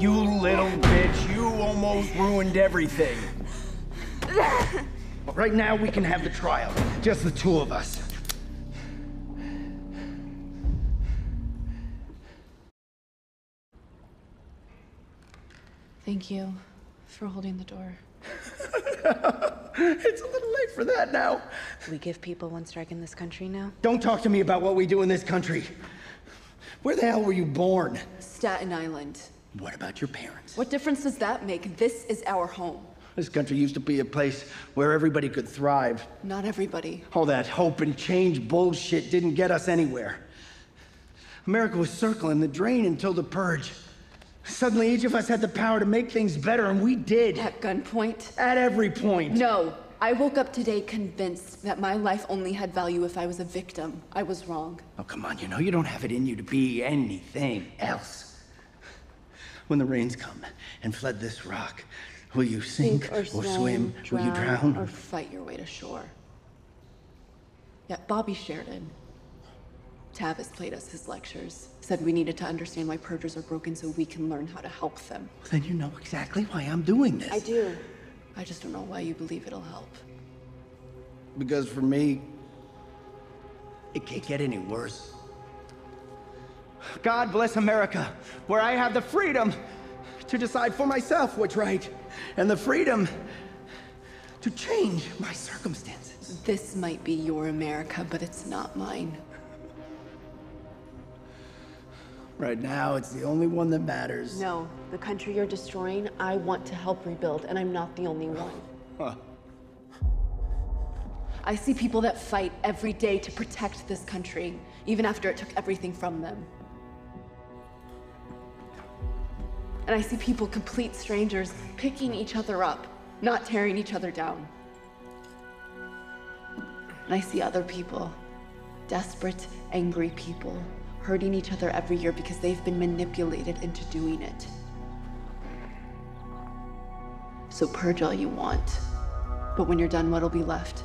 You little bitch, you almost ruined everything. But right now we can have the trial, just the two of us. Thank you for holding the door. It's a little late for that now. We give people one strike in this country now? Don't talk to me about what we do in this country. Where the hell were you born? Staten Island. What about your parents? What difference does that make? This is our home. This country used to be a place where everybody could thrive. Not everybody. All that hope and change bullshit didn't get us anywhere. America was circling the drain until the Purge. Suddenly, each of us had the power to make things better, and we did. At gunpoint? At every point. No. I woke up today convinced that my life only had value if I was a victim. I was wrong. Oh, come on, you know, you don't have it in you to be anything else. When the rains come and flood this rock, will you sink or swim? Will you drown? Or fight your way to shore? Yeah, Bobby Sheridan. Tavis played us his lectures, said we needed to understand why purgers are broken so we can learn how to help them. Well, then you know exactly why I'm doing this. I do. I just don't know why you believe it'll help. Because for me, it can't get any worse. God bless America, where I have the freedom to decide for myself what's right, and the freedom to change my circumstances. This might be your America, but it's not mine. Right now, it's the only one that matters. No, the country you're destroying, I want to help rebuild, and I'm not the only one. Huh. I see people that fight every day to protect this country, even after it took everything from them. And I see people, complete strangers, picking each other up, not tearing each other down. And I see other people, desperate, angry people, hurting each other every year because they've been manipulated into doing it. So purge all you want, but when you're done, what'll be left?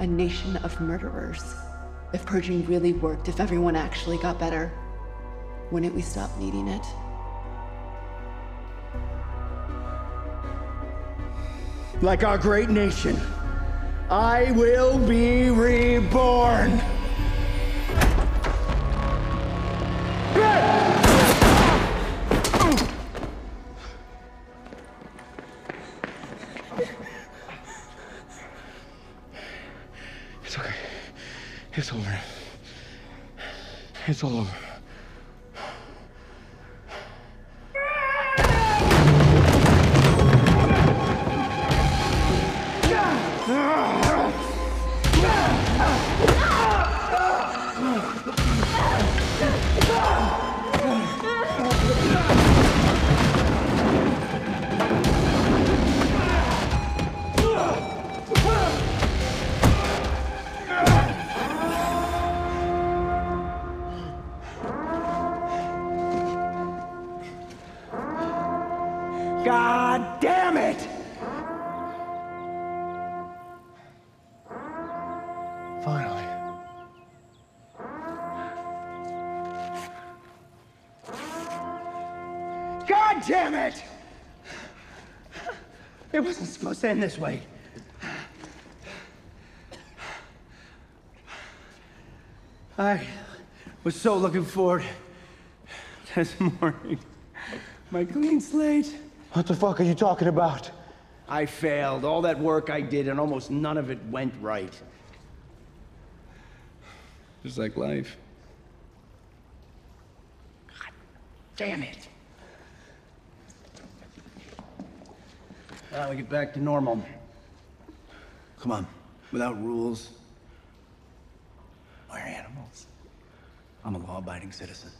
A nation of murderers. If purging really worked, if everyone actually got better, wouldn't we stop needing it? Like our great nation, I will be reborn. It's okay. It's over. It's all over. God damn it! Finally. God damn it! It wasn't supposed to end this way. I was so looking forward to this morning. My clean slate. What the fuck are you talking about? I failed. All that work I did, and almost none of it went right. Just like life. God damn it. Now we get back to normal. Come on. Without rules. We're animals. I'm a law-abiding citizen.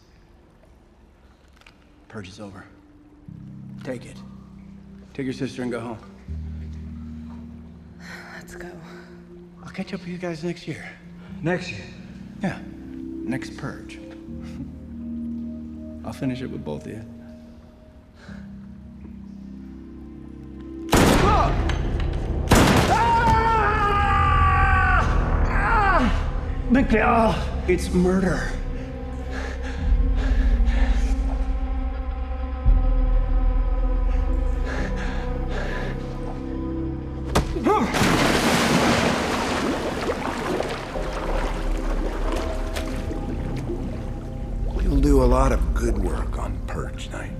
Purge is over. Take it. Take your sister and go home. Let's go. I'll catch up with you guys next year. Next year? Yeah. Next Purge. I'll finish it with both of you. Miguel, it's murder. do a lot of good work on Purge Night,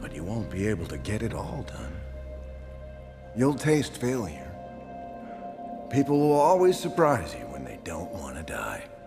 but you won't be able to get it all done. You'll taste failure. People will always surprise you when they don't want to die.